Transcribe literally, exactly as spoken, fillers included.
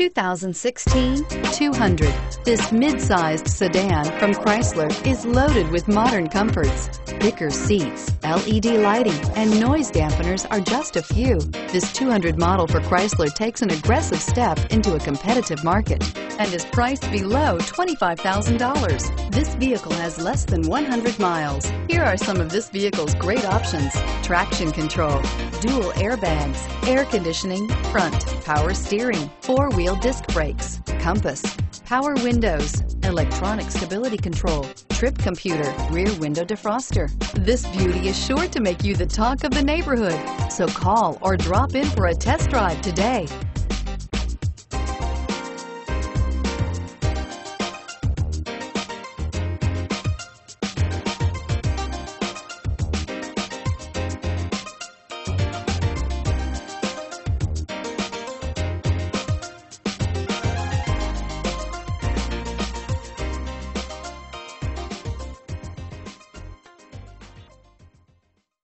two thousand sixteen two hundred. This mid-sized sedan from Chrysler is loaded with modern comforts. Thicker seats, L E D lighting, and noise dampeners are just a few. This two hundred model for Chrysler takes an aggressive step into a competitive market and is priced below twenty-five thousand dollars. This vehicle has less than one hundred miles. Here are some of this vehicle's great options: traction control, dual airbags, air conditioning, front, power steering, four-wheel disc brakes, compass, power windows, electronic stability control, trip computer, rear window defroster. This beauty is sure to make you the talk of the neighborhood. So call or drop in for a test drive today.